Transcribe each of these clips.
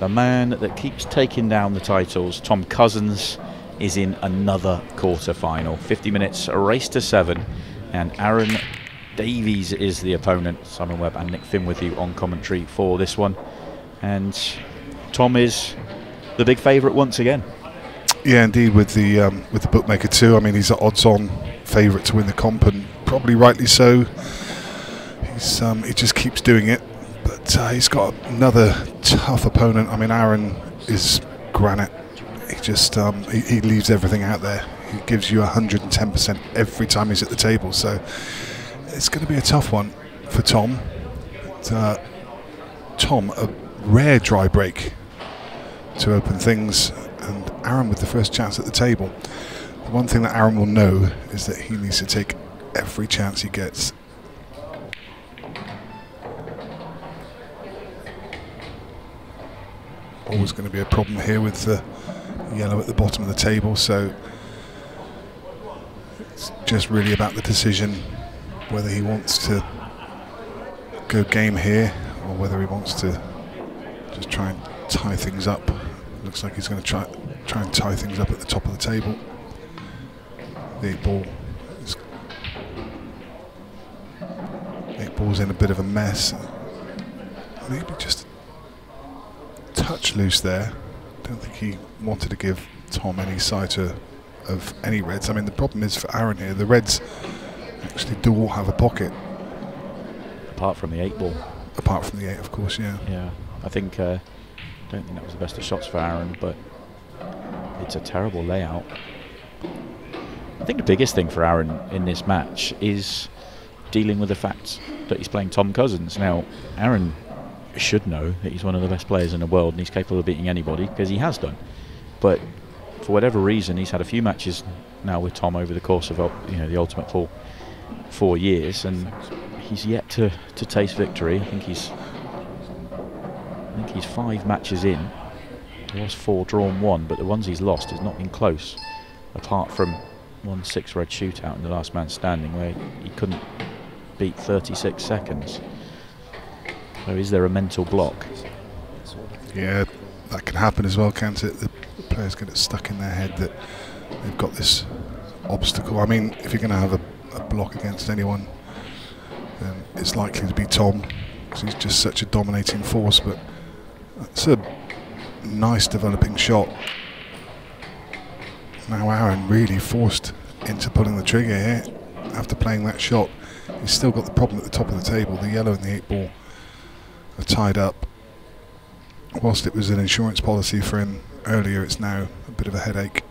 The man that keeps taking down the titles, Tom Cousins, is in another quarter-final. 50 minutes, a race to 7, and Aaron Davies is the opponent. Simon Webb and Nick Finn with you on commentary for this one. And Tom is the big favourite once again. Yeah, indeed, with the bookmaker too. I mean, he's an odds-on favourite to win the comp, and probably rightly so. He's he just keeps doing it, but he's got another tough opponent. I mean, Aaron is granite. He just he leaves everything out there. He gives you 110% every time he's at the table. So it's going to be a tough one for Tom. But, Tom, a rare dry break to open things, and Aaron with the first chance at the table. The one thing that Aaron will know is that he needs to take every chance he gets. Always going to be a problem here with the yellow at the bottom of the table, so it's just really about the decision whether he wants to go game here or whether he wants to just try and tie things up. Looks like he's going to try and tie things up at the top of the table. The eight ball's in a bit of a mess. Maybe just a touch loose there. Don't think he wanted to give Tom any sight of any reds. I mean, the problem is for Aaron here, the reds actually do all have a pocket. Apart from the 8 ball. Apart from the 8, of course, yeah. Yeah, I think, don't think that was the best of shots for Aaron, but it's a terrible layout. I think the biggest thing for Aaron in this match is dealing with the fact that he's playing Tom Cousins. Now, Aaron should know that he's one of the best players in the world and he's capable of beating anybody, because he has done. But for whatever reason, he's had a few matches now with Tom over the course of, you know, the Ultimate Pool 4 years, and he's yet to taste victory. I think he's 5 matches in. He was 4 drawn 1, but the ones he's lost has not been close, apart from 1-6 red shootout in the last man standing where he couldn't beat 36 seconds. So is there a mental block? Yeah, that can happen as well, can't it? The players get it stuck in their head that they've got this obstacle. I mean, if you're going to have a block against anyone, then it's likely to be Tom, because he's just such a dominating force. But that's a nice developing shot. Now Aaron really forced into pulling the trigger here after playing that shot. He's still got the problem at the top of the table. The yellow and the 8 ball are tied up. Whilst it was an insurance policy for him earlier, it's now a bit of a headache.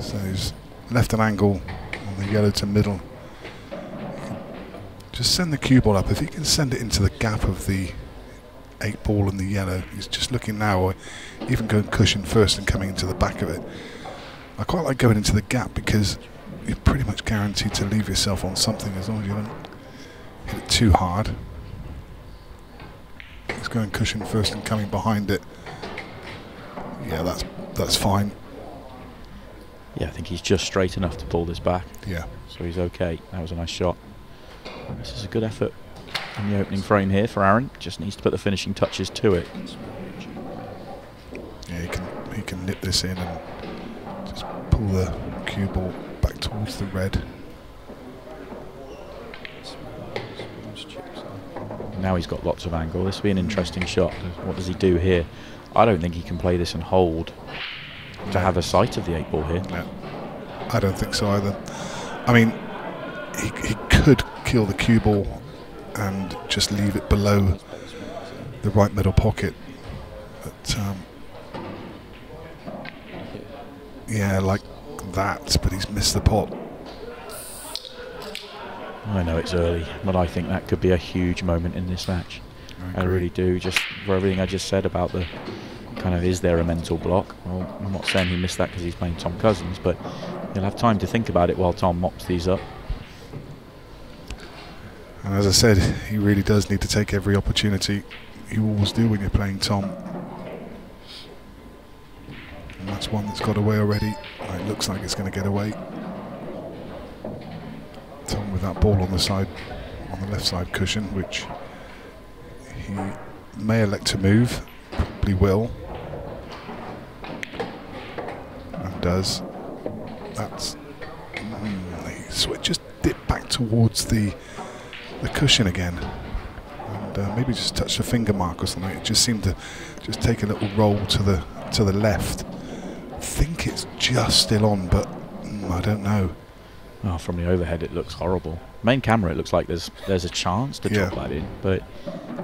So he's left an angle on the yellow to middle. Just send the cue ball up. If he can send it into the gap of the 8 ball and the yellow, he's just looking now, or even going cushion first and coming into the back of it. I quite like going into the gap, because you're pretty much guaranteed to leave yourself on something as long as you don't hit it too hard. He's going cushion first and coming behind it. Yeah, that's fine. Yeah, I think he's just straight enough to pull this back. Yeah. So he's okay. That was a nice shot. This is a good effort in the opening frame here for Aaron. Just needs to put the finishing touches to it. Yeah, he can nip this in and just pull the cue ball back towards the red. Now he's got lots of angle. This will be an interesting shot. What does he do here? I don't think he can play this and hold to have a sight of the 8 ball here. No, I don't think so either. I mean, he could kill the cue ball and just leave it below the right middle pocket. But, yeah, like that, but he's missed the pot. I know it's early, but I think that could be a huge moment in this match. I really do, just for everything I just said about the kind of, is there a mental block? Well, I'm not saying he missed that because he's playing Tom Cousins, but he'll have time to think about it while Tom mops these up. And as I said, he really does need to take every opportunity. You always do when you're playing Tom. And that's one that's got away already. And it looks like it's going to get away. Tom with that ball on the side on the left side cushion, which he may elect to move, probably will, and does. That's so it just dipped back towards the cushion again, and maybe just touched a finger mark or something. It just seemed to just take a little roll to the left. I think it's just still on, but I don't know. Oh, from the overhead it looks horrible. Main camera it looks like there's a chance to drop that in, but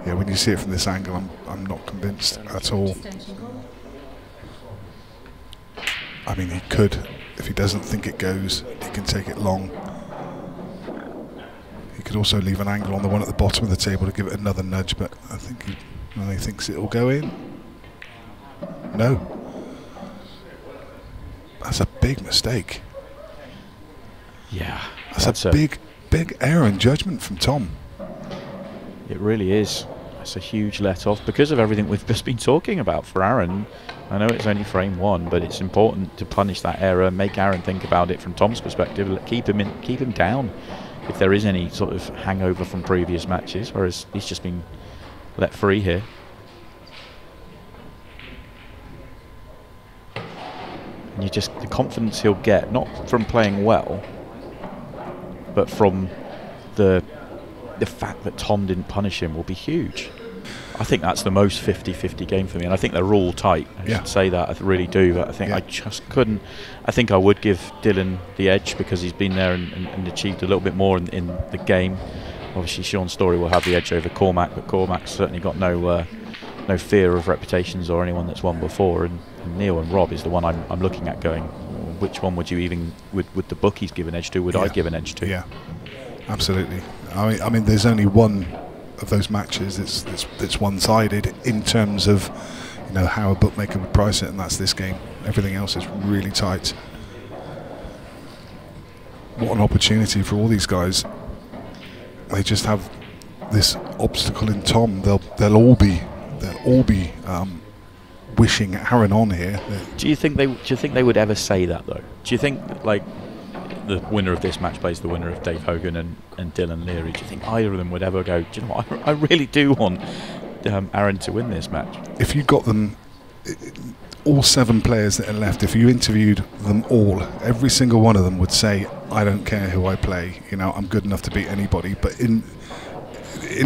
yeah, when you see it from this angle, I'm not convinced at all. I mean, he could, if he doesn't think it goes, he can take it long. He could also leave an angle on the one at the bottom of the table to give it another nudge, but I think he thinks it will go in. No. That's a big mistake. Yeah. That's a big error in judgment from Tom. It really is. That's a huge let-off because of everything we've just been talking about for Aaron. I know it's only frame one, but it's important to punish that error, make Aaron think about it from Tom's perspective, keep him down if there is any sort of hangover from previous matches, whereas he's just been let free here. And you just, the confidence he'll get, not from playing well, but from the fact that Tom didn't punish him will be huge. I think that's the most 50-50 game for me, and I think they're all tight. I should say that, I really do, but I think I just couldn't. I think I would give Dylan the edge because he's been there and achieved a little bit more in the game. Obviously, Sean Story will have the edge over Cormac, but Cormac's certainly got no fear of reputations or anyone that's won before, and Neil and Rob is the one I'm looking at going, which one would you even, would the bookies give an edge to, would I give an edge to? Yeah, absolutely. I mean there's only one of those matches that's one-sided in terms of, you know, how a bookmaker would price it, and that's this game. Everything else is really tight. What an opportunity for all these guys. They just have this obstacle in Tom. They'll all be wishing Aaron on here. Do you think they would ever say that though? Do you think that, like, the winner of this match plays the winner of Dave Hogan and Dylan Leary? Do you think either of them would ever go, do you know what, I really do want Aaron to win this match? If you got them, all seven players that are left, if you interviewed them all, every single one of them would say, I don't care who I play, you know, I'm good enough to beat anybody. But in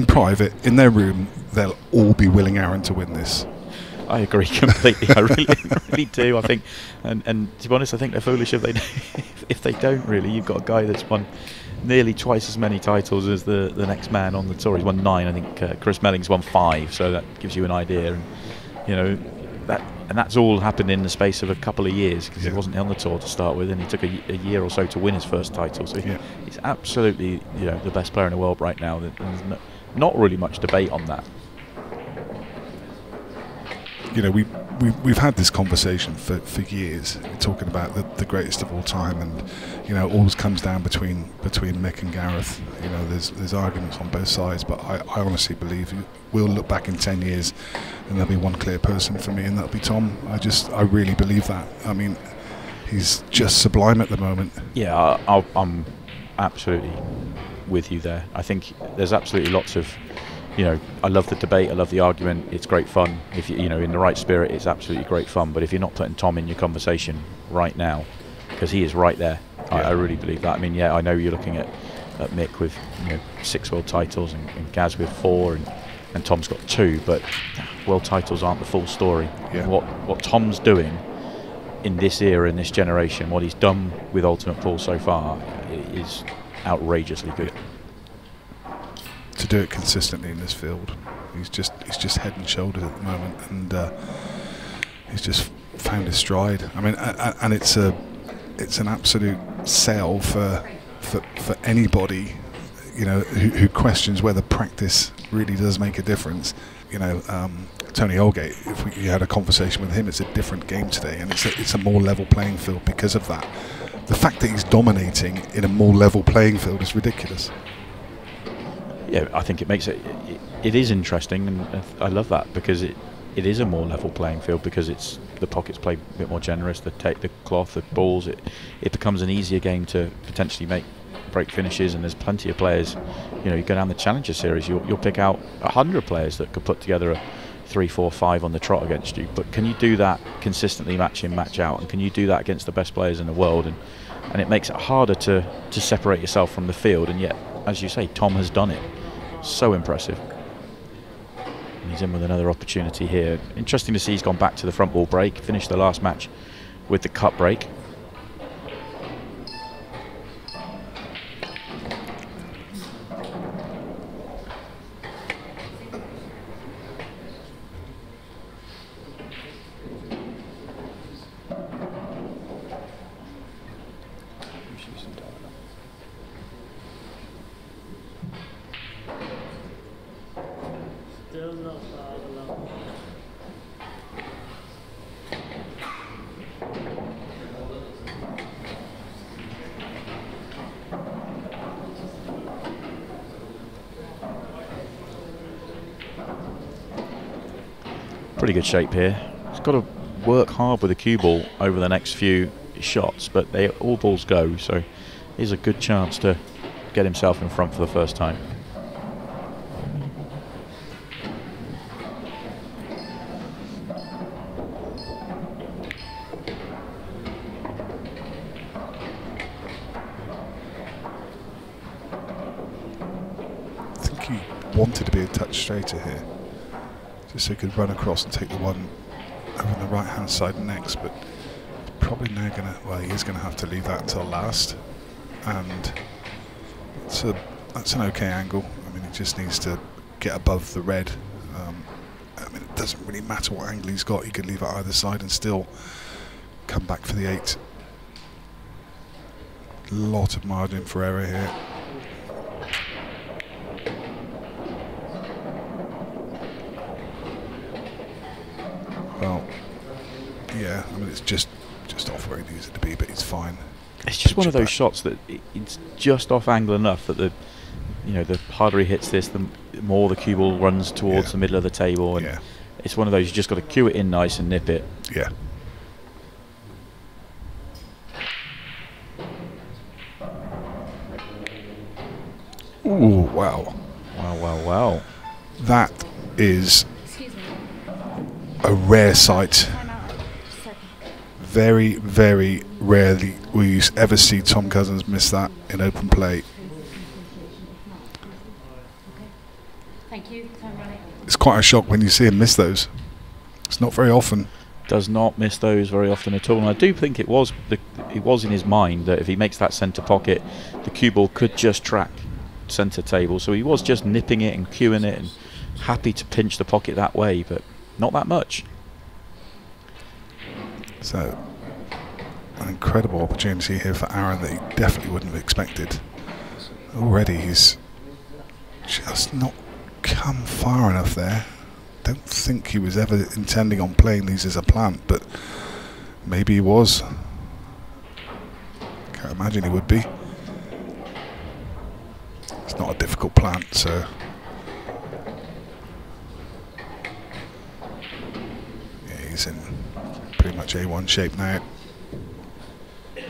private, in their room, they'll all be willing Aaron to win this. I agree completely. I really do. I think, and to be honest, I think they're foolish if they don't. Really, you've got a guy that's won nearly twice as many titles as the next man on the tour. He's won 9. I think Chris Melling's won 5. So that gives you an idea. And, you know, that's all happened in the space of a couple of years because he wasn't on the tour to start with, and he took a year or so to win his first title. So he's absolutely, you know, the best player in the world right now. There's not really much debate on that. You know, we've had this conversation for years, talking about the greatest of all time, and, you know, it always comes down between Mick and Gareth. You know, there's arguments on both sides, but I honestly believe we'll look back in 10 years and there'll be one clear person for me, and that'll be Tom. I really believe that. I mean, he's just sublime at the moment. Yeah, I'm absolutely with you there. I think there's absolutely lots of, you know, I love the debate, I love the argument, it's great fun. If you know, in the right spirit, it's absolutely great fun. But if you're not putting Tom in your conversation right now, because he is right there, I really believe that. I mean, yeah, I know you're looking at Mick with, you know, 6 world titles and Gaz with 4 and Tom's got 2, but world titles aren't the full story. Yeah. What Tom's doing in this era, in this generation, what he's done with Ultimate Pool so far is outrageously good. To do it consistently in this field, he's just head and shoulders at the moment, and he's just found his stride. I mean, and it's an absolute sell for anybody, you know, who questions whether practice really does make a difference. You know, Tony Olgate, if you had a conversation with him, it's a different game today, and it's a more level playing field because of that. The fact that he's dominating in a more level playing field is ridiculous. Yeah, I think it makes it is interesting, and I love that because it is a more level playing field, because it's the pockets play a bit more generous, the cloth, the balls, it becomes an easier game to potentially make break finishes, and there's plenty of players. You know, you go down the Challenger Series, you'll pick out 100 players that could put together a 3, 4, 5 on the trot against you. But can you do that consistently, match in, match out, and can you do that against the best players in the world? And it makes it harder to separate yourself from the field. And yet, as you say, Tom has done it. So impressive. And he's in with another opportunity here. Interesting to see he's gone back to the front wall break, finished the last match with the cut break. Pretty good shape here. He's got to work hard with the cue ball over the next few shots, but they all balls go, so here's a good chance to get himself in front for the first time. I think he wanted to be a touch straighter here, so he could run across and take the one over the right hand side next, but probably now gonna, well, he is gonna have to leave that until last, and it's a, that's an okay angle. I mean, he just needs to get above the red. I mean, it doesn't really matter what angle he's got, he could leave it either side and still come back for the 8. A lot of margin for error here. Yeah, I mean, it's just off where it needs it to be, but it's fine. It's just one of those shots that it's just off angle enough that the, you know, the harder he hits this, the more the cue ball runs towards the middle of the table, and it's one of those you just got to cue it in nice and nip it. Yeah. Ooh, wow! Wow! Wow! Wow! That is a rare sight. Very, very rarely will you ever see Tom Cousins miss that in open play. Thank you. It's quite a shock when you see him miss those. It's not very often. Does not miss those very often at all. And I do think it was in his mind that if he makes that centre pocket, the cue ball could just track centre table. So he was just nipping it and cueing it and happy to pinch the pocket that way, but not that much. So, an incredible opportunity here for Aaron that he definitely wouldn't have expected. Already he's just not come far enough there. Don't think he was ever intending on playing these as a plant, but maybe he was. Can't imagine he would be. It's not a difficult plant, so... yeah, he's in... pretty much A1 shape now. I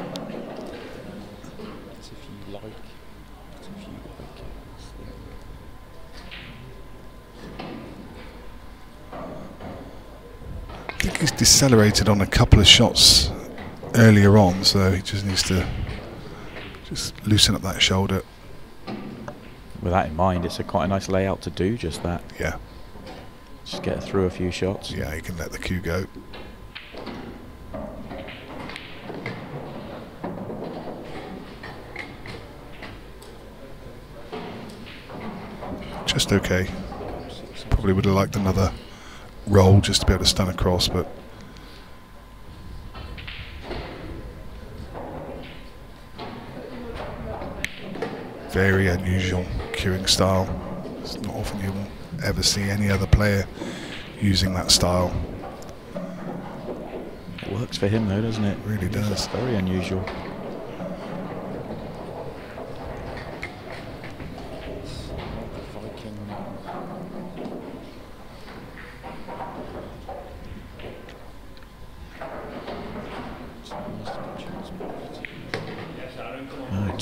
think he's decelerated on a couple of shots earlier on, so he just needs to just loosen up that shoulder. With that in mind, it's quite a nice layout to do just that. Yeah. Just get through a few shots. Yeah, you can let the cue go. Just okay. Probably would have liked another roll just to be able to stun across, but very unusual cueing style. It's not often you will ever see any other player using that style. It works for him though, doesn't it? It really does. It's very unusual.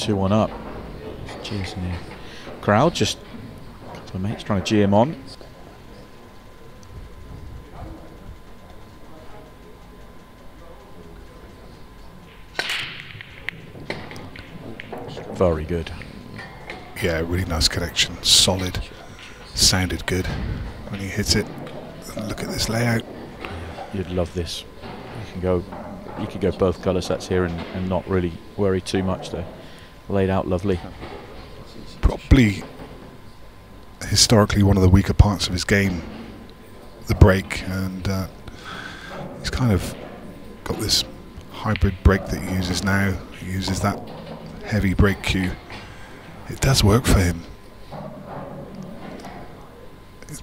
One up. Cheers in the crowd, just a couple of mates trying to cheer him on. Very good. Yeah, really nice connection, solid, sounded good when he hit it. Look at this layout. You'd love this. You can go both colour sets here and not really worry too much. They're laid out lovely. Probably historically one of the weaker parts of his game, the break, and he's kind of got this hybrid break that he uses now. He uses that heavy break cue. It does work for him. It's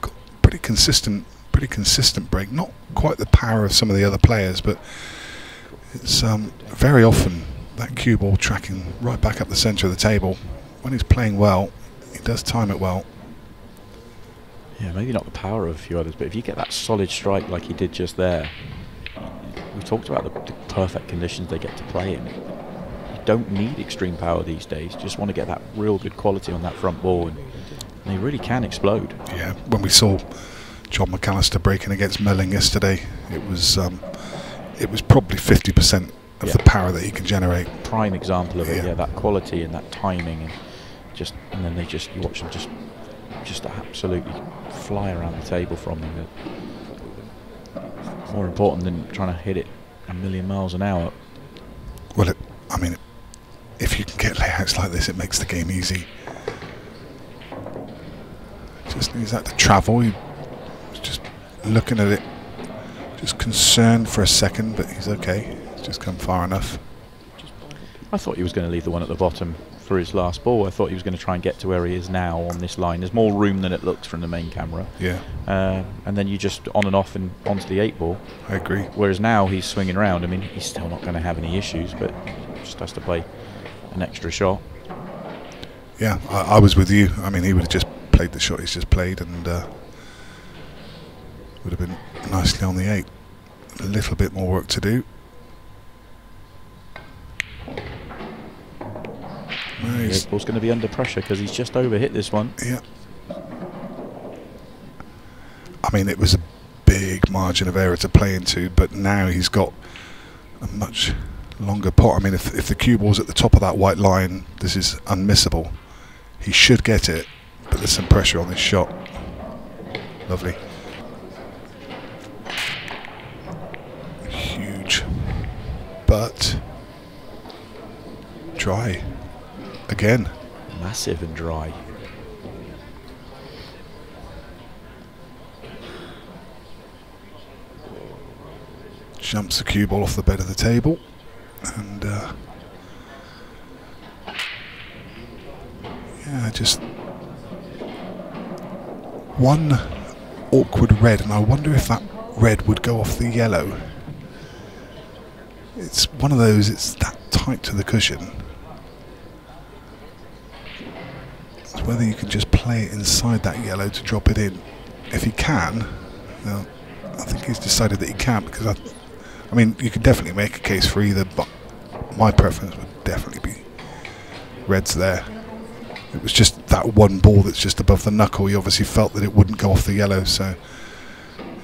got pretty consistent break. Not quite the power of some of the other players, but it's very often that cue ball tracking right back up the centre of the table. When he's playing well, he does time it well. Yeah, maybe not the power of a few others, but if you get that solid strike like he did just there, we talked about the perfect conditions they get to play in. Don't need extreme power these days, just want to get that real good quality on that front ball, and they really can explode. Yeah, when we saw John McAllister breaking against Melling yesterday, it was probably 50% of the power that he can generate. Prime example of it, yeah, that quality and that timing, and just, and then they just, you watch them just absolutely fly around the table from them. More important than trying to hit it a million miles an hour. Well, if you can get layouts like this, it makes the game easy. Just needs that to travel. He's just looking at it, just concerned for a second, but he's okay. He's just come far enough. I thought he was going to leave the one at the bottom for his last ball. I thought he was going to try and get to where he is now on this line. There's more room than it looks from the main camera. Yeah. And then you just on and off and onto the 8 ball. I agree. Whereas now he's swinging around. I mean, he's still not going to have any issues, but just has to play an extra shot. Yeah, I was with you. I mean, he would have just played the shot he's just played, and would have been nicely on the 8. A little bit more work to do. Nice. The ball's going to be under pressure because he's just overhit this one. Yeah. I mean, it was a big margin of error to play into, but now he's got a much longer pot. I mean, if the cue ball's at the top of that white line, this is unmissable. He should get it, but there's some pressure on this shot. Lovely. Huge. But dry. Again. Massive and dry. Jumps the cue ball off the bed of the table. And yeah, just one awkward red, and I wonder if that red would go off the yellow. It's one of those, it's that tight to the cushion. It's whether you can just play it inside that yellow to drop it in. If he can, now, I think he's decided that he can't, because I mean, you could definitely make a case for either, but my preference would definitely be reds there. It was just that one ball that's just above the knuckle. He obviously felt that it wouldn't go off the yellow, so.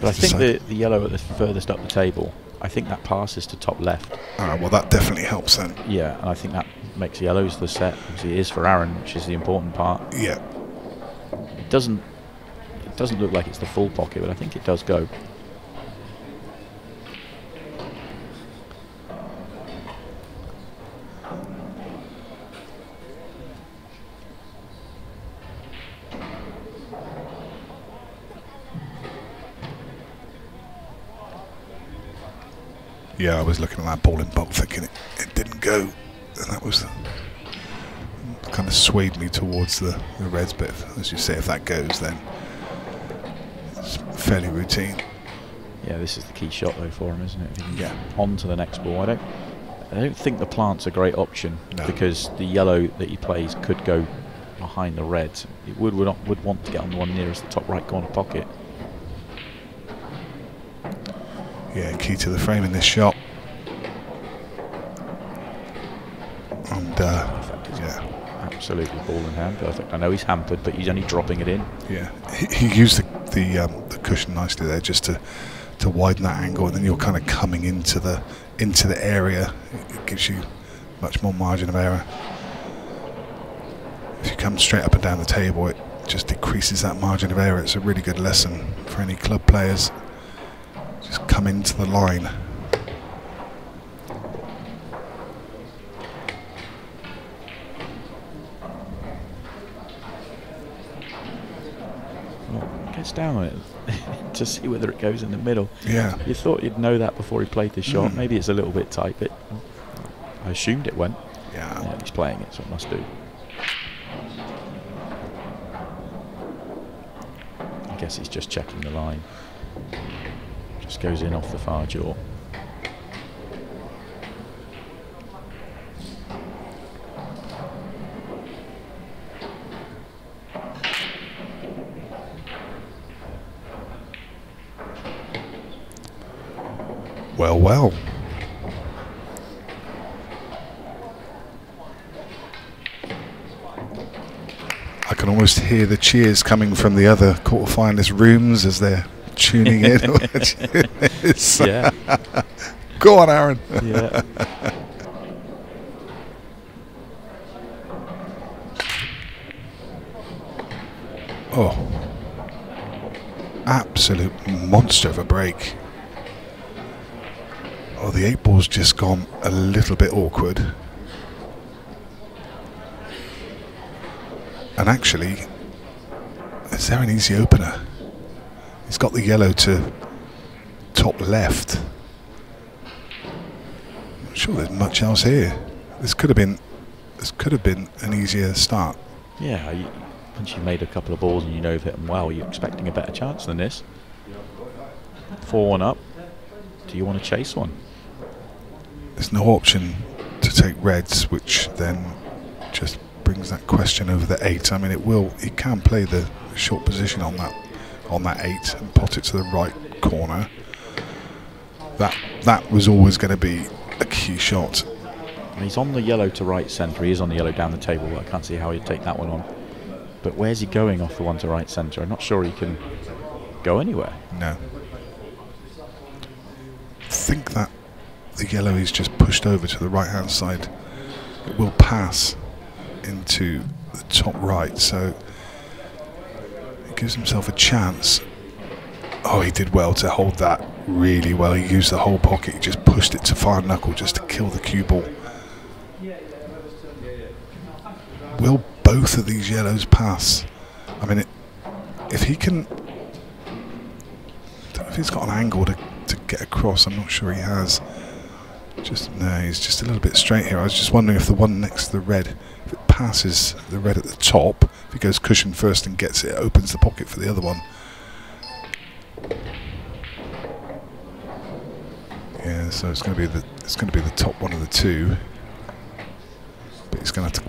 But I think the yellow at the furthest up the table, I think that passes to top left. Ah, well, that definitely helps then. Yeah, and I think that makes yellows the set, because it is for Aaron, which is the important part. Yeah. It doesn't look like it's the full pocket, but I think it does go. Yeah, I was looking at that ball in bulk thinking it didn't go, and that was kind of swayed me towards the reds, but as you say, if that goes, then it's fairly routine. Yeah, this is the key shot though for him, isn't it? Yeah. On to the next ball. I don't think the plant's a great option, no, because the yellow that he plays could go behind the red. It would want to get on the one nearest the top right corner pocket. Yeah, key to the frame in this shot. And yeah, absolutely ball in hand. I think, I know he's hampered, but he's only dropping it in. Yeah, he used the cushion nicely there just to widen that angle, and then you're kind of coming into the area. It gives you much more margin of error. If you come straight up and down the table, it just decreases that margin of error. It's a really good lesson for any club players. Just come into the line. Down it to see whether it goes in the middle. Yeah, you thought you'd know that before he played the shot. Maybe it's a little bit tight, but I assumed it went. Yeah, he's playing it, so it must do. I guess he's just checking the line. Just goes in off the far jaw. Well, well. I can almost hear the cheers coming from the other quarterfinalist rooms as they're tuning in. Yeah. Go on, Aaron. Yeah. Oh. Absolute monster of a break. Oh, the 8-ball's just gone a little bit awkward. And actually, is there an easy opener? He's got the yellow to top left. I'm not sure there's much else here. This could have been an easier start. Yeah, once you've made a couple of balls and you know you've hit them well, you're expecting a better chance than this. 4-1 up. Do you want to chase one? There's no option to take reds, which then just brings that question over the 8. I mean, he can play the short position on that 8 and pot it to the right corner. That was always going to be a key shot. And he's on the yellow to right centre. He is on the yellow down the table. I can't see how he'd take that one on. But where's he going off the one to right centre? I'm not sure he can go anywhere. No. I think that the yellow is just pushed over to the right hand side. It will pass into the top right, so he gives himself a chance. Oh, he did well to hold that really well. He used the whole pocket, he just pushed it to far knuckle just to kill the cue ball. Will both of these yellows pass? I mean, if he can, I don't know if he's got an angle to get across. I'm not sure he has. No, he's just a little bit straight here. I was just wondering if the one next to the red, if it passes the red at the top, if he goes cushion first and gets it, it opens the pocket for the other one. Yeah, so it's going to be the top one of the two. But he's going to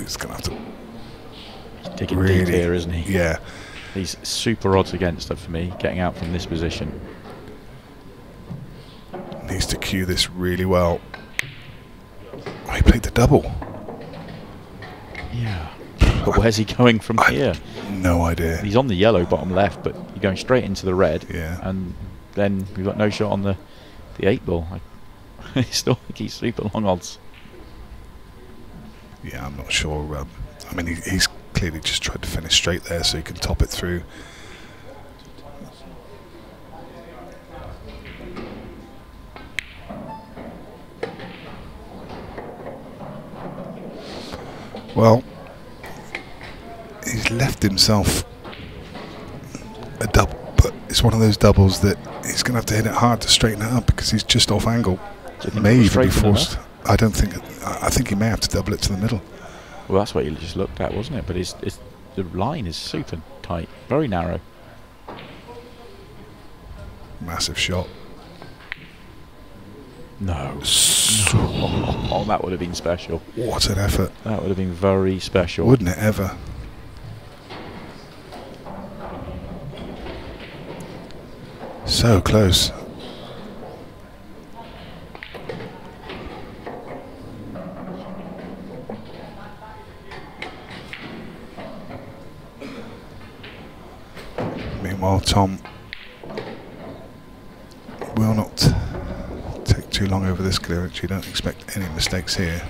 have to. He's digging really deep here, isn't he? Yeah. He's super odds against it for me getting out from this position. Needs to cue this really well. Oh, he played the double. Yeah. But where's he going from here? No idea. He's on the yellow bottom left, but you're going straight into the red. Yeah. And then we've got no shot on the 8-ball. I still think he's super long odds. Yeah, I'm not sure. I mean, he's clearly just tried to finish straight there so he can top it through. Well, he's left himself a double, but it's one of those doubles that he's going to have to hit it hard to straighten it up because he's just off angle. He may even be forced. I don't think. I think he may have to double it to the middle. Well, that's what you just looked at, wasn't it? But the line is super tight, very narrow. Massive shot. No. Oh, that would have been special. What an effort. That would have been very special. Wouldn't it ever? So close. while Tom will not take too long over this clearance. You don't expect any mistakes here.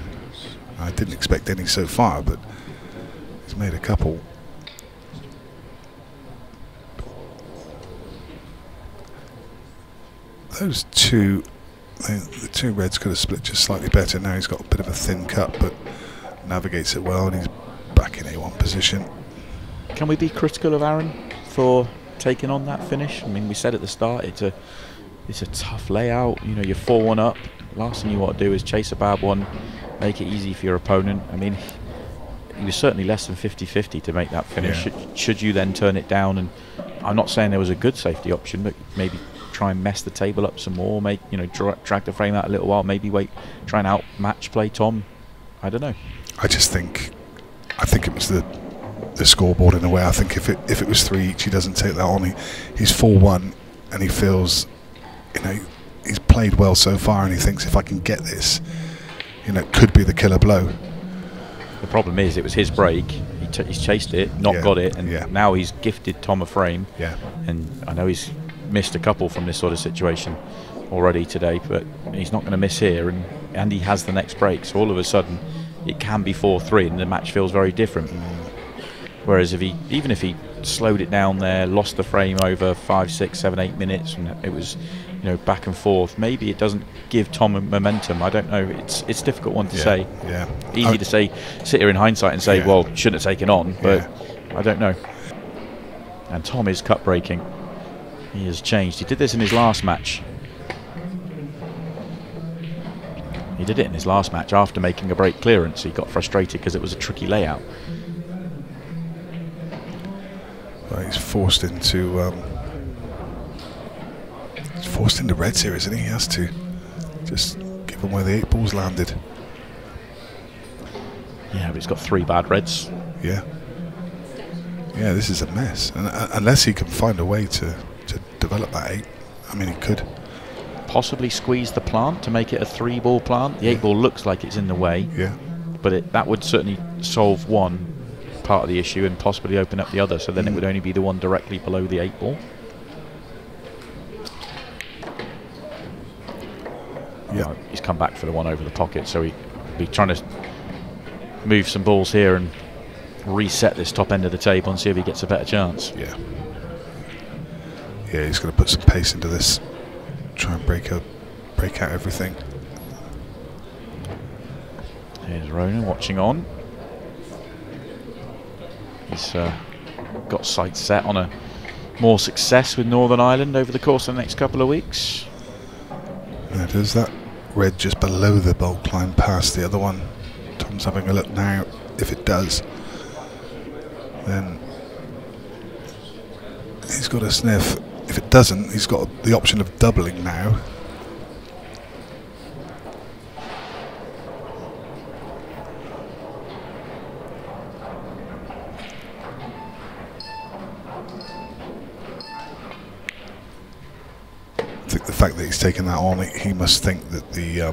I didn't expect any so far, but he's made a couple. Those two, the two reds could have split just slightly better. Now he's got a bit of a thin cut, but navigates it well, and he's back in A1 position. Can we be critical of Aaron for taking on that finish? I mean, we said at the start it's a tough layout. You know, you're 4-1 up. Last thing you want to do is chase a bad one, make it easy for your opponent. I mean, he was certainly less than 50-50 to make that finish. Yeah. Should you then turn it down? And I'm not saying there was a good safety option, but maybe try and mess the table up some more, make, you know, drag the frame out a little while, maybe wait, try and outmatch play Tom. I don't know. I just think, it was the scoreboard in a way. I think if it was 3 each, he doesn't take that on. He's 4-1, and he feels, you know, he's played well so far, and he thinks, if I can get this, you know, it could be the killer blow. The problem is, it was his break. He's chased it, not got it, and now he's gifted Tom a frame. Yeah. And I know he's missed a couple from this sort of situation already today, but he's not going to miss here, and he has the next break, so all of a sudden it can be 4-3 and the match feels very different. Whereas if he, even if he slowed it down there, lost the frame over 5, 6, 7, 8 minutes, and it was, you know, back and forth, maybe it doesn't give Tom momentum. I don't know. It's a difficult one to say. Yeah. Easy to say, sit here in hindsight and say, well, shouldn't have taken on, but I don't know. And Tom is cut breaking. He has changed. He did this in his last match. He did it in his last match after making a break clearance. He got frustrated because it was a tricky layout. Well, he's forced into reds here, isn't he? He has to just give him where the 8 balls landed. Yeah, but he's got 3 bad reds. Yeah. Yeah, this is a mess. And unless he can find a way to develop that 8, I mean, he could possibly squeeze the plant to make it a 3-ball plant. The 8 ball looks like it's in the way, but that would certainly solve one part of the issue and possibly open up the other, so then it would only be the one directly below the 8 ball. Oh, he's come back for the one over the pocket, so he'll be trying to move some balls here and reset this top end of the table and see if he gets a better chance. Yeah, he's going to put some pace into this, try and break out everything. Here's Ronan watching on. He's got sights set on a more success with Northern Ireland over the course of the next couple of weeks. There it is, that red just below the ball climb past the other one. Tom's having a look now. If it does, then he's got a sniff. If it doesn't, he's got the option of doubling now. I think the fact that he's taken that on, he must think that the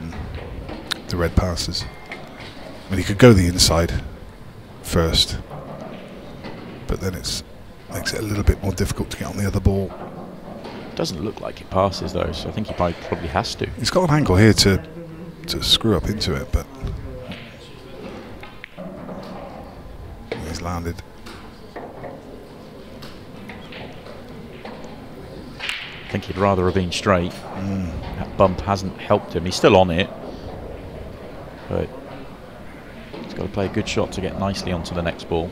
red passes. I mean, he could go the inside first, but then it's makes it a little bit more difficult to get on the other ball. Doesn't look like it passes though, so I think he probably has to. He's got an angle here to screw up into it, but he's landed. I think he'd rather have been straight. That bump hasn't helped him. He's still on it, but he's got to play a good shot to get nicely onto the next ball.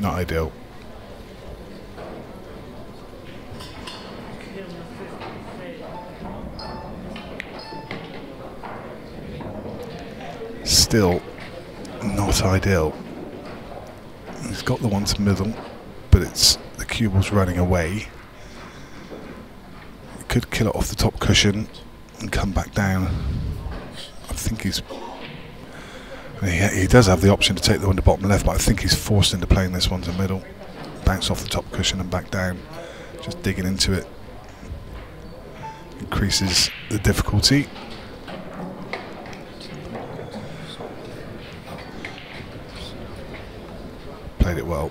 Not ideal. Still not ideal. He's got the one to middle, but it's the cue ball's running away. He could kill it off the top cushion and come back down. I think he's... He does have the option to take the one to bottom left, but I think he's forced into playing this one to middle. Bounce off the top cushion and back down. Just digging into it. Increases the difficulty. played it well.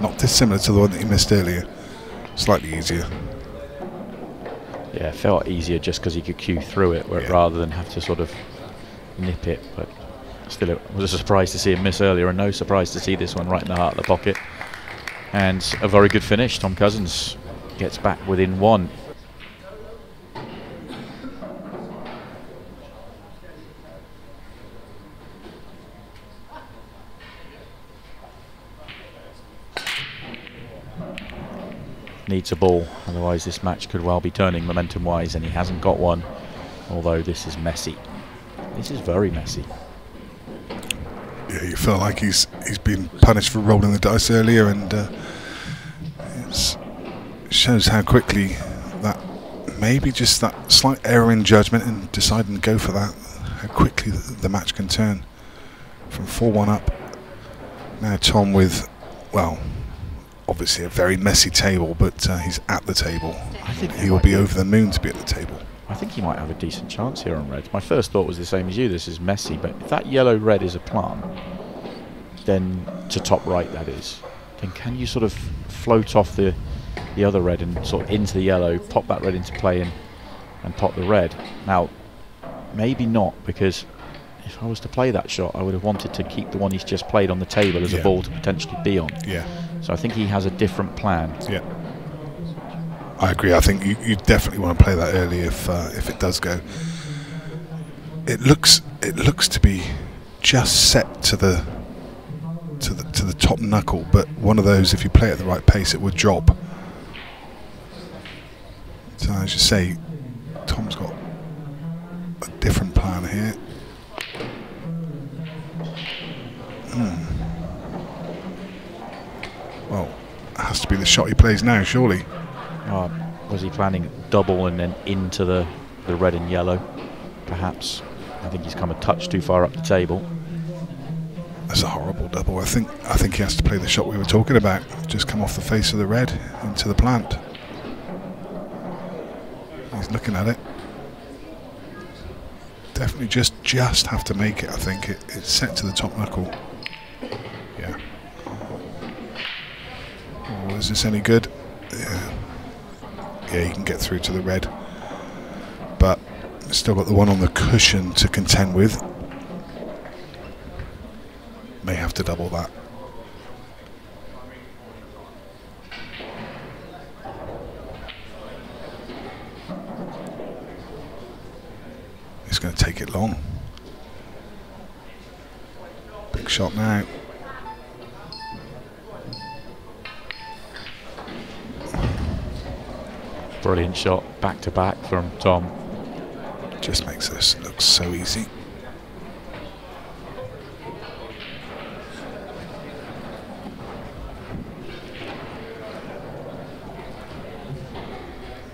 Not dissimilar to the one that he missed earlier. Slightly easier. Yeah, it felt easier just because he could cue through it rather than have to sort of nip it. But still, it was a surprise to see him miss earlier, and no surprise to see this one right in the heart of the pocket. And a very good finish. Tom Cousins gets back within one. Needs a ball, otherwise this match could well be turning momentum wise, and he hasn't got one, although this is messy. This is very messy. Yeah, you feel like he's been punished for rolling the dice earlier, and it shows how quickly that, maybe just that slight error in judgment and deciding to go for that, how quickly the match can turn from 4-1 up. Now Tom with, well, obviously a very messy table, but he's at the table. He will be over the moon to be at the table. I think he might have a decent chance here on red. My first thought was the same as you, this is messy, but if that yellow red is a plant, then to top right that is, then can you sort of float off the other red and sort of into the yellow, pop that red into play and pop the red? Now, maybe not, because if I was to play that shot, I would have wanted to keep the one he's just played on the table as a ball to potentially be on. Yeah. So I think he has a different plan. Yeah, I agree. I think you definitely want to play that early if it does go. It looks to be just set to the top knuckle, but one of those, if you play at the right pace, it would drop. So as you say, Tom's got a different plan here. Well, it has to be the shot he plays now, surely. Was he planning double and then into the red and yellow? Perhaps. I think he's come a touch too far up the table. That's a horrible double. I think he has to play the shot we were talking about. Just come off the face of the red into the plant. He's looking at it. Definitely just have to make it, I think. It's set to the top knuckle. Yeah. Oh, is this any good? Yeah, you can get through to the red, but still got the one on the cushion to contend with. May have to double that. It's going to take it long. Big shot now. Brilliant shot, back to back from Tom. Just makes this look so easy.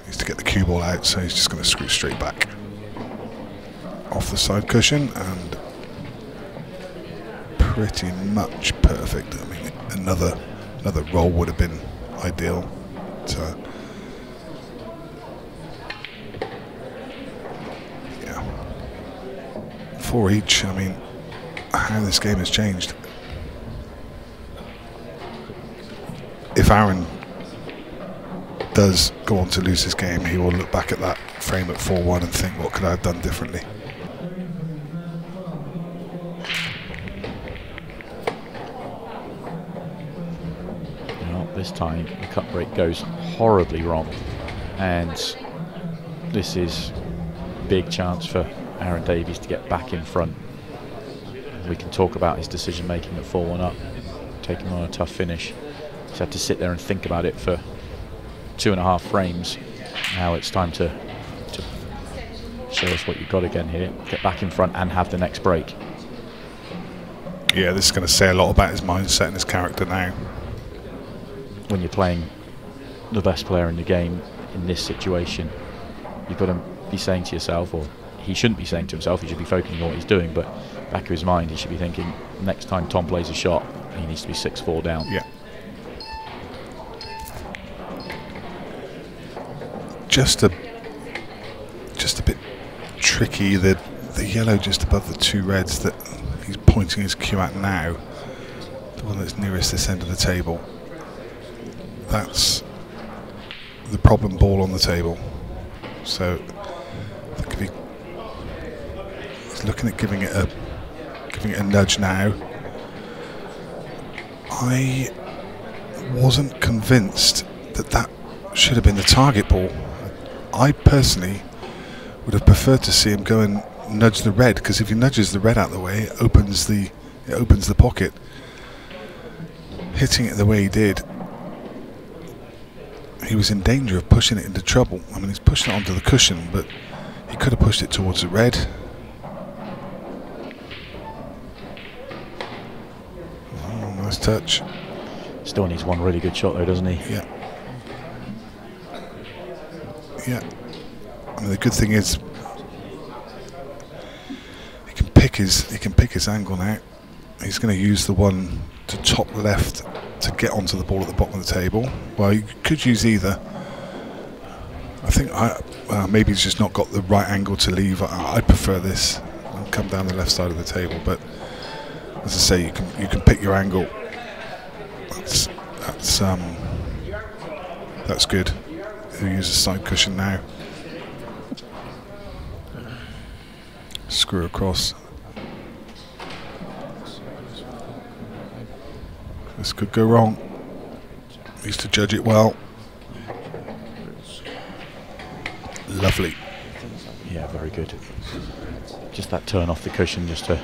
Needs to get the cue ball out, so he's just going to screw straight back. Off the side cushion, and pretty much perfect. I mean, another roll would have been ideal to... Four each. I mean, how this game has changed. If Aaron does go on to lose this game, he will look back at that frame at 4-1 and think, what could I have done differently? Well, this time the cut break goes horribly wrong, and this is a big chance for Aaron Davies to get back in front. We can talk about his decision making at 4-1 up, taking on a tough finish. He's had to sit there and think about it for 2.5 frames. Now it's time to show us what you've got again here. Get back in front and have the next break. Yeah, this is going to say a lot about his mindset and his character now. When you're playing the best player in the game in this situation, you've got to be saying to yourself, or he shouldn't be saying to himself, he should be focusing on what he's doing, but back of his mind he should be thinking, next time Tom plays a shot, he needs to be 6-4 down. Yeah. Just a just a bit tricky, the yellow just above the two reds that he's pointing his cue at now, the one that's nearest this end of the table. That's the problem ball on the table. So I think if he's looking at giving it a nudge now. I wasn't convinced that that should have been the target ball. I personally would have preferred to see him go and nudge the red, because if he nudges the red out of the way, it opens the pocket. Hitting it the way he did, he was in danger of pushing it into trouble. I mean, he's pushing it onto the cushion, but he could have pushed it towards the red. Oh, nice touch. Still needs one really good shot though, doesn't he? Yeah. Yeah. I mean, the good thing is he can pick his angle now. He's going to use the one to top left to get onto the ball at the bottom of the table. Well, you could use either. I think maybe he's just not got the right angle to leave. I prefer this. I'll come down the left side of the table, but as I say, you can pick your angle. That's good. He'll use a side cushion now. Screw across. This could go wrong. Needs to judge it well. Lovely. Yeah, very good. Just that turn off the cushion just to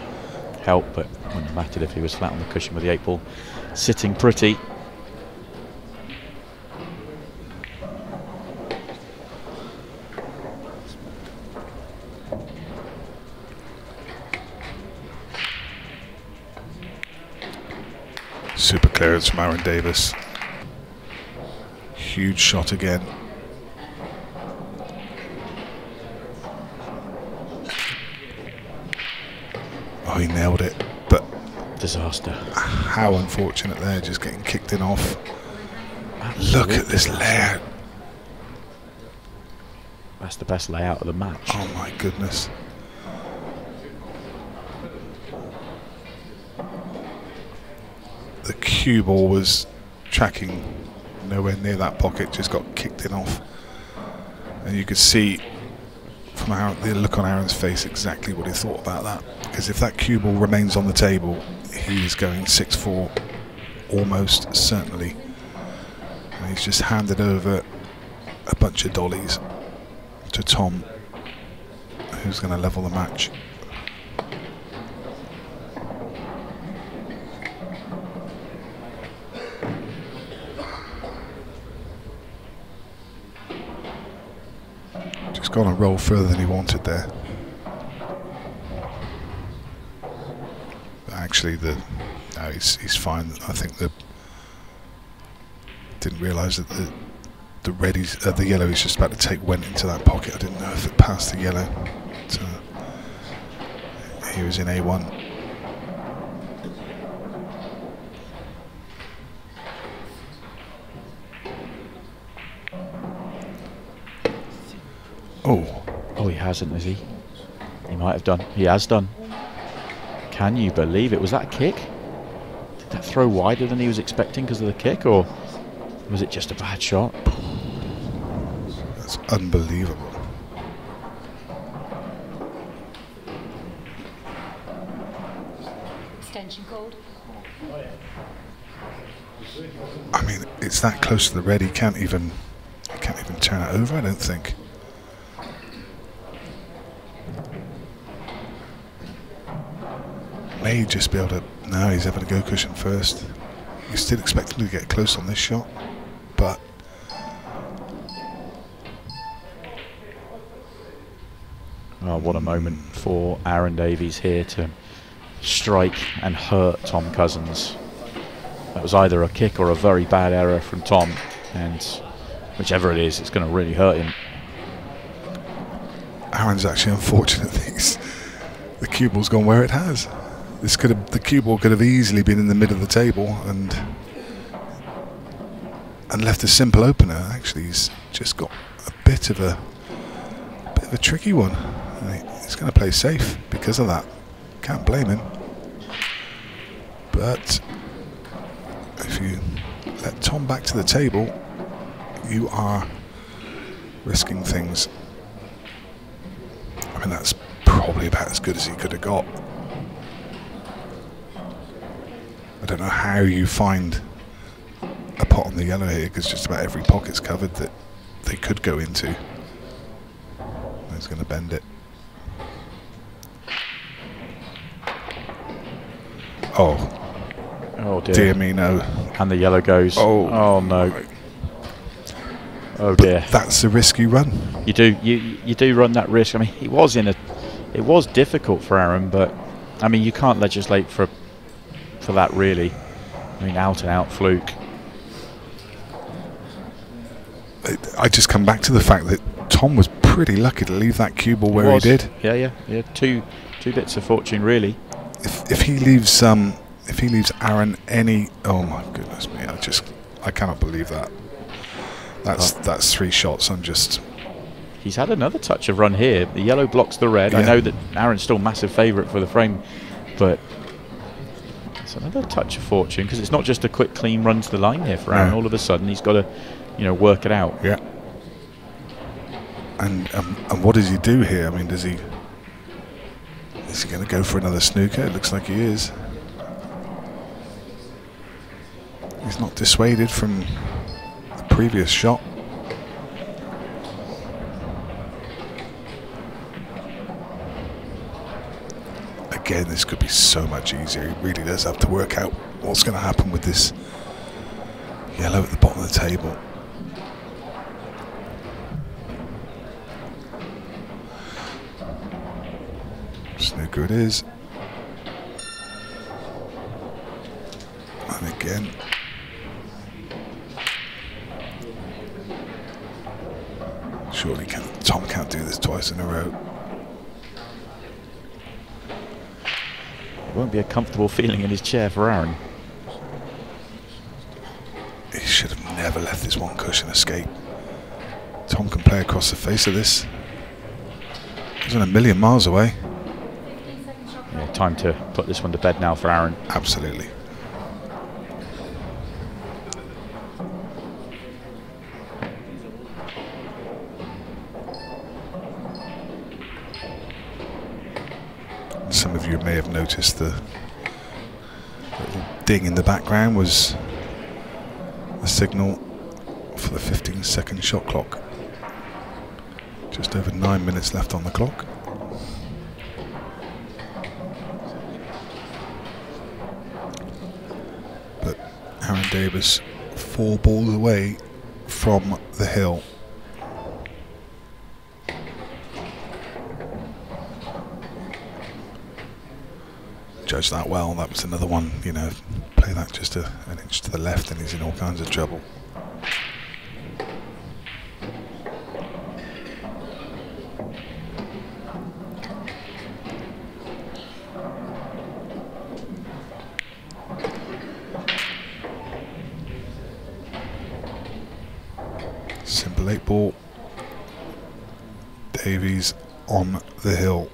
help, but it wouldn't have mattered if he was flat on the cushion with the 8 ball. Sitting pretty. Super clearance from Aaron Davies. Huge shot again. Oh, he nailed it, but disaster. How unfortunate there, just getting kicked in off. Absolute look at this layout. That's the best layout of the match. Oh my goodness. The cue ball was tracking nowhere near that pocket, just got kicked in off. And you could see from the look on Aaron's face exactly what he thought about that. Because if that cue ball remains on the table, he is going 6-4 almost certainly. And he's just handed over a bunch of dollies to Tom, who's going to level the match. Gone a roll further than he wanted there. Actually, no, he's fine. I think didn't realise that the yellow he's just about to take went into that pocket. I didn't know if it passed the yellow. So he was in A1. Oh, he hasn't, has he? He might have done. He has done. Can you believe it? Was that a kick? Did that throw wider than he was expecting because of the kick, or was it just a bad shot? That's unbelievable. Extension called. I mean, it's that close to the red. He can't even turn it over, I don't think. May just be able to. No, he's having a go cushion first. You still expect him to get close on this shot, but oh, what a moment for Aaron Davies here to strike and hurt Tom Cousins. That was either a kick or a very bad error from Tom, and whichever it is, it's going to really hurt him. Aaron's actually unfortunate. The cue ball's gone where it has. This could have, the cue ball could have easily been in the middle of the table and left a simple opener. Actually, he's just got a bit of a the tricky one. He's going to play safe because of that. Can't blame him. But if you let Tom back to the table, you are risking things. I mean, that's probably about as good as he could have got. I don't know how you find a pot on the yellow here, because just about every pocket's covered that they could go into. He's going to bend it. Oh. Oh dear. Dear me, no. And the yellow goes. Oh, oh no. Oh dear. But that's the risk you run. You do. You do run that risk. I mean, it was in a. It was difficult for Aaron, but I mean, you can't legislate for. For that, really. I mean, out and out fluke. I just come back to the fact that Tom was pretty lucky to leave that cue ball where he did. Yeah. Two bits of fortune, really. If he leaves Aaron any, oh my goodness me, I cannot believe that. That's three shots. He's had another touch of run here. The yellow blocks the red. Yeah. I know that Aaron's still massive favourite for the frame, but. Another touch of fortune, because it's not just a quick clean run to the line here for Aaron. No. All of a sudden he's got to, you know, work it out. Yeah. And what does he do here? I mean, is he going to go for another snooker? It looks like he is. He's not dissuaded from the previous shot. Again, this could be so much easier. He really does have to work out what's going to happen with this yellow at the bottom of the table. Snooker it is. And again. Surely Tom can't do this twice in a row. Won't be a comfortable feeling in his chair for Aaron. He should have never left this one cushion escape. Tom can play across the face of this. He's on a million miles away. Yeah, time to put this one to bed now for Aaron. Absolutely. Some of you may have noticed the little ding in the background was a signal for the 15-second shot clock. Just over 9 minutes left on the clock. But Aaron Davies 4 balls away from the hill. Judge that well. That was another one, you know, play that just an inch to the left and he's in all kinds of trouble. Simple 8 ball. Davies on the hill.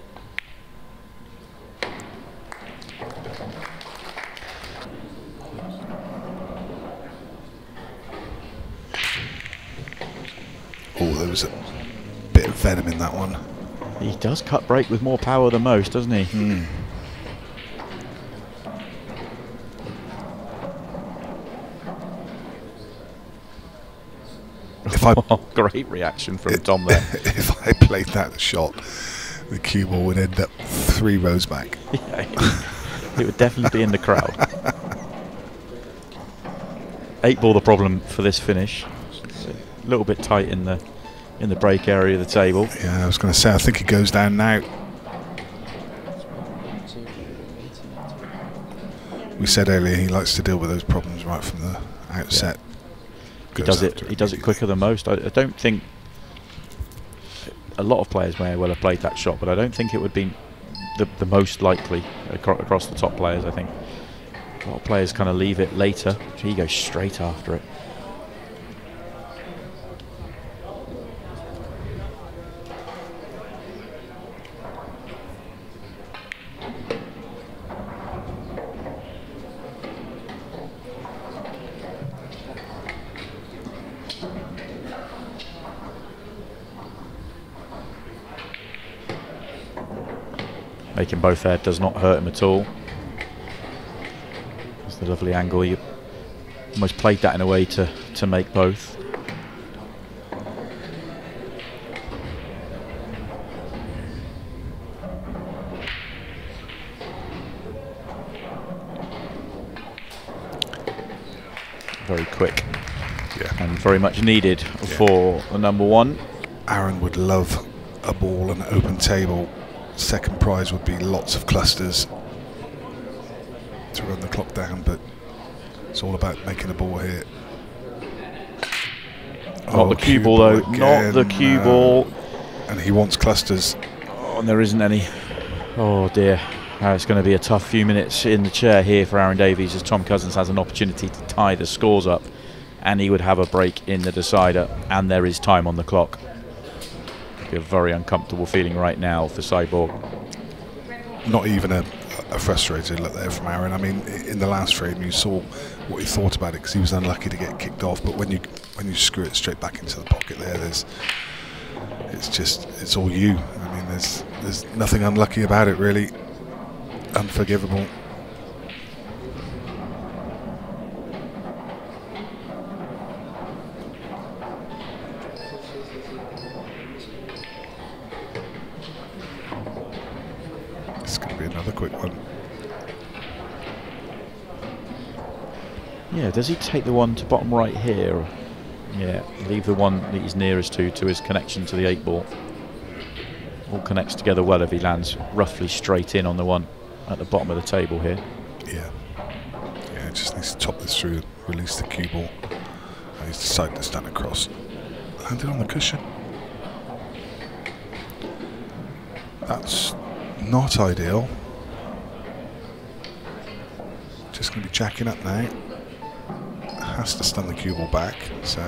Was a bit of venom in that one. He does cut break with more power than most, doesn't he? Mm. Great reaction from Tom there. If I played that shot, the cue ball would end up 3 rows back. Yeah, it would definitely be in the crowd. 8 ball the problem for this finish. It's a little bit tight in the break area of the table. Yeah, I was going to say, I think he goes down now. We said earlier he likes to deal with those problems right from the outset. Yeah. He does it quicker than most. I don't think a lot of players may well have played that shot, but I don't think it would be the most likely across the top players. I think a lot of players kind of leave it later. He goes straight after it. Making both there does not hurt him at all. It's the lovely angle. You almost played that in a way to make both. Very quick, yeah, and very much needed, yeah, for the number one. Aaron would love a ball and an open table. Second prize would be lots of clusters to run the clock down, but it's all about making a ball here. Not the cue ball though, not the cue ball. And he wants clusters. Oh, and there isn't any. Oh dear. It's going to be a tough few minutes in the chair here for Aaron Davies, as Tom Cousins has an opportunity to tie the scores up, and he would have a break in the decider, and there is time on the clock. It'd be a very uncomfortable feeling right now for Cyborg. Not even a frustrated look there from Aaron. I mean, in the last frame you saw what he thought about it, because he was unlucky to get kicked off, but when you screw it straight back into the pocket there, it's all you. I mean, there's nothing unlucky about it really. Unforgivable. It's going to be another quick one. Yeah, does he take the one to bottom right here? Yeah, leave the one that he's nearest to his connection to the 8 ball. All connects together well if he lands roughly straight in on the one at the bottom of the table here. Yeah. Yeah, just needs to top this through, release the cue ball. And he's decided to stand across. Landed on the cushion. That's not ideal. Just going to be jacking up now. Has to stand the cue ball back, so...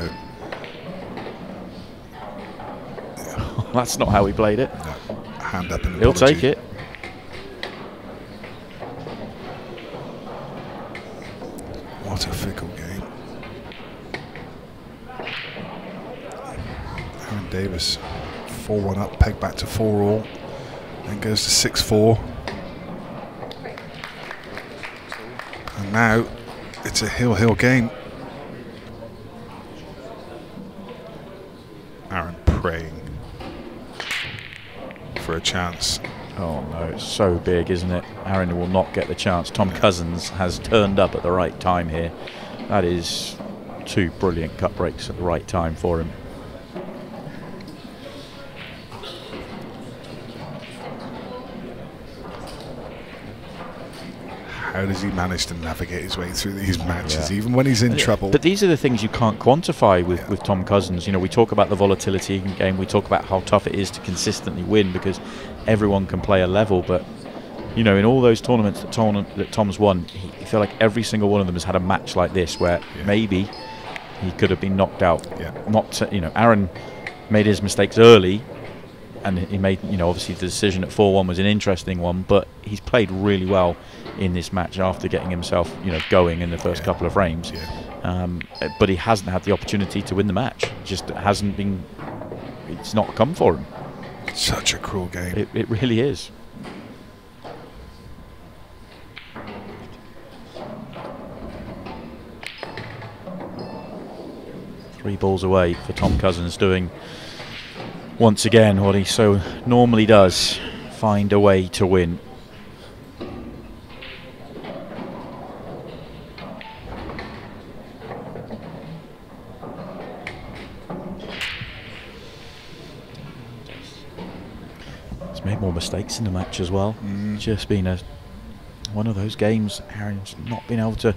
That's not how he played it. No. Hand up in the... He'll take it. What a fickle game. Aaron Davies, 4-1 up, peg back to 4-all, then goes to 6-4. And now it's a hill-hill game. Aaron praying for a chance. Oh no, it's so big, isn't it? Aaron will not get the chance. Tom Cousins has turned up at the right time here. That is two brilliant cut breaks at the right time for him. How does he manage to navigate his way through these matches, even when he's in trouble? But these are the things you can't quantify with Tom Cousins. You know, we talk about the volatility in the game, we talk about how tough it is to consistently win, because everyone can play a level, but, you know, in all those tournaments that Tom's won, you feel like every single one of them has had a match like this where maybe he could have been knocked out. Yeah. Not to, you know, Aaron made his mistakes early, and he made, you know, obviously the decision at 4-1 was an interesting one, but he's played really well in this match after getting himself, you know, going in the first couple of frames, but he hasn't had the opportunity to win the match. Just hasn't been. It's not come for him. Such a cruel game. It really is. Three balls away for Tom Cousins, doing once again what he so normally does: find a way to win. Made more mistakes in the match as well. Just been one of those games. Aaron's not been able to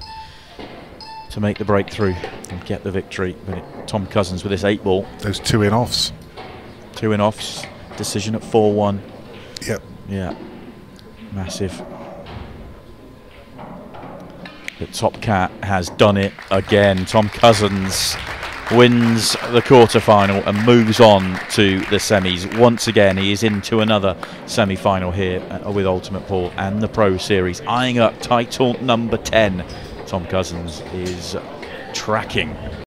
make the breakthrough and get the victory. But Tom Cousins with this 8-ball. Those two in-offs. Two in-offs. Decision at 4-1. Yep. Yeah. Massive. The top cat has done it again. Tom Cousins wins the quarterfinal and moves on to the semis. Once again, he is into another semi-final here with Ultimate Pool and the Pro Series, eyeing up title number 10. Tom Cousins is tracking.